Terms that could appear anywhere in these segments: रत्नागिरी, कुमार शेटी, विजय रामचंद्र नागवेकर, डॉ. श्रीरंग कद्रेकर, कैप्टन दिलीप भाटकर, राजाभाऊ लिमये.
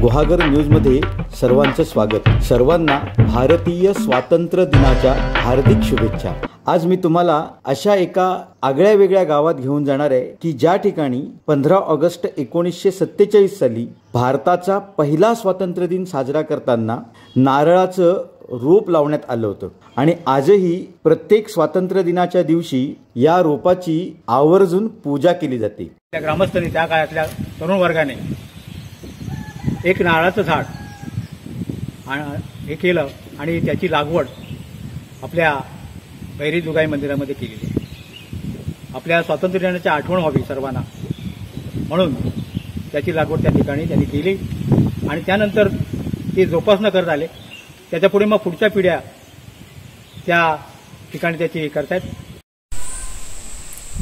गुहागर न्यूजमध्ये सर्वांचं स्वागत. सर्वांना भारतीय स्वातंत्र्य दिनाच्या हार्दिक शुभेच्छा. आज मी तुम्हाला अशा एका आगळ्या वेगळ्या गावात घेऊन जाणार आहे की ज्या ठिकाणी 15 ऑगस्ट 1947 साली भारताचा पहिला स्वातंत्र्य दिन साजरा करताना नारळाचं रोप लावण्यात आलं होतं आणि आजही प्रत्येक स्वातंत्र्य दिनाच्या दिवशी या रोपाची आवर्जून पूजा केली जाते. त्या ग्रामस्थांनी त्या काळातल्या तरुण वर्गाने एक नारळाचं झाड हे केलं आणि त्याची लागवड आपल्या भैरी दुगाई मंदिरामध्ये केलेली आहे. आपल्या स्वातंत्र्यदिनाची आठवण व्हावी सर्वांना म्हणून त्याची लागवड त्या ठिकाणी त्यांनी केली आणि त्यानंतर ते जोपासना करत आले. त्याच्यापुढे मग पुढच्या पिढ्या त्या ठिकाणी त्याची करतात.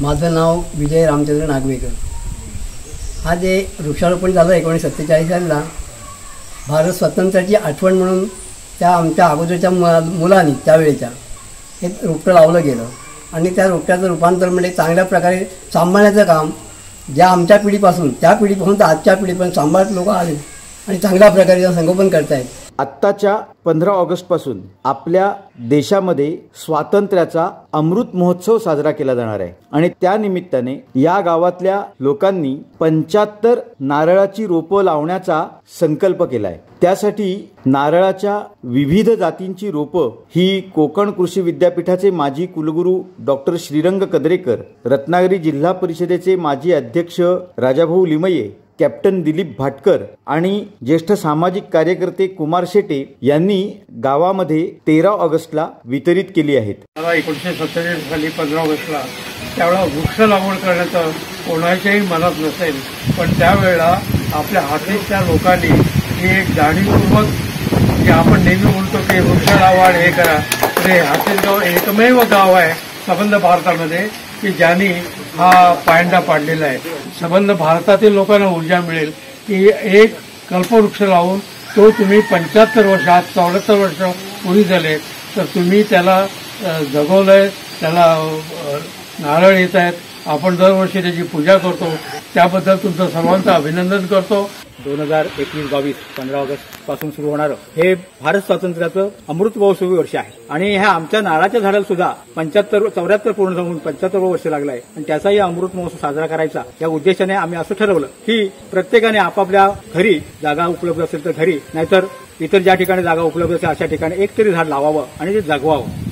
माझं नाव विजय रामचंद्र नागवेकर. हा जे वृक्षारोपण झालं 1947 सालला भारत स्वातंत्र्याची आठवण म्हणून त्या आमच्या अगोदरच्या मुलांनी त्यावेळेच्या हे रोपटं लावलं गेलं आणि त्या रोपट्याचं रूपांतर म्हणजे चांगल्या प्रकारे सांभाळण्याचं काम ज्या आमच्या पिढीपासून त्या पिढीपासून तर आजच्या पिढीपर्यंत सांभाळत लोक आले आणि चांगल्या प्रकारे त्याचं संगोपन करतायत. आत्ताच्या 15 ऑगस्टपासून आपल्या देशामध्ये स्वातंत्र्याचा अमृत महोत्सव साजरा केला जाणार आहे आणि त्यानिमित्ताने या गावातल्या लोकांनी 75 नारळाची रोपं लावण्याचा संकल्प केला आहे. त्यासाठी नारळाच्या विविध जातींची रोपं ही कोकण कृषी विद्यापीठाचे माजी कुलगुरू डॉ. श्रीरंग कद्रेकर, रत्नागिरी जिल्हा परिषदेचे माजी अध्यक्ष राजाभाऊ लिमये, कैप्टन दिलीप भाटकर आणि ज्येष्ठ सामाजिक कार्यकर्ते कुमार शेटी यांनी गावामध्ये 13 ऑगस्टला वितरित केली आहेत. 1947 साली 15 ऑगस्टला त्यावेळा वृक्ष लागवड करण्याचं कोणाच्याही मनात नसेल पण त्यावेळेला आपल्या हातच्या लोकांनी ही एक जाणीवपूर्वक की आपण नेहमी म्हणतो की वृक्ष लागवड हे करा ते हातगाव एकमेव गाव आहे संबंध भारतामध्ये की ज्यांनी हा पायंडा पाडलेला आहे. संबंध भारतातील लोकांना ऊर्जा मिळेल की एक कल्पवृक्ष लावून तो तुम्ही 75 वर्ष 74 वर्ष पूर्वी झाले तर तुम्ही त्याला जगवलंय, त्याला नारळ येत आहेत. आपण दरवर्षी त्याची पूजा करतो त्याबद्दल तुमचं सर्वांचं अभिनंदन करतो. 2021-22 15 ऑगस्टपासून सुरू होणारं हे भारत स्वातंत्र्याचं अमृत महोत्सवी वर्ष आहे आणि ह्या आमच्या नारळाच्या झाडाला सुद्धा 74 पूर्ण जाऊन 75 वर्ष लागलं आहे आणि त्याचाही अमृत महोत्सव साजरा करायचा या उद्देशाने आम्ही असं ठरवलं की प्रत्येकाने आपापल्या घरी जागा उपलब्ध असेल तर घरी नाहीतर इतर ज्या ठिकाणी जागा उपलब्ध असेल अशा ठिकाणी एक तरी झाड लावावं आणि ते जगवावं.